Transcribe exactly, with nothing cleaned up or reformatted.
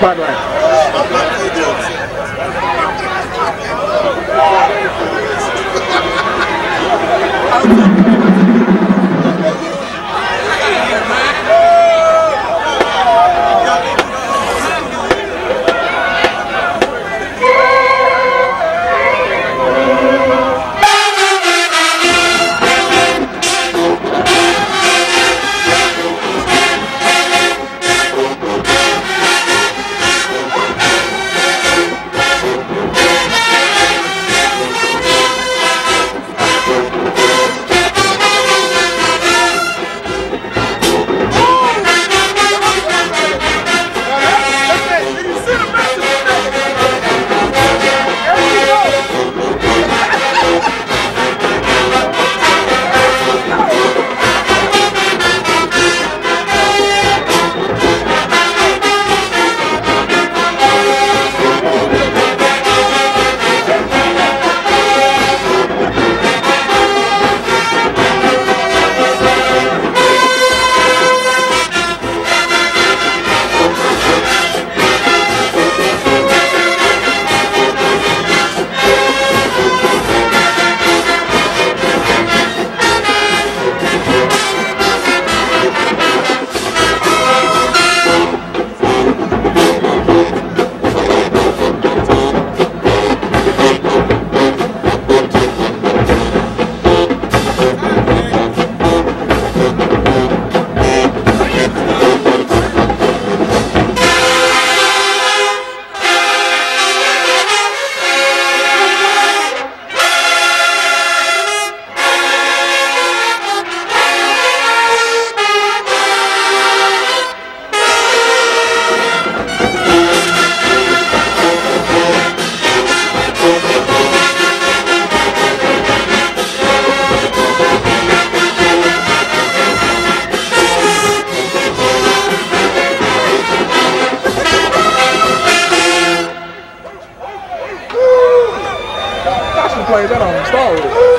bárbara. Play that on the star.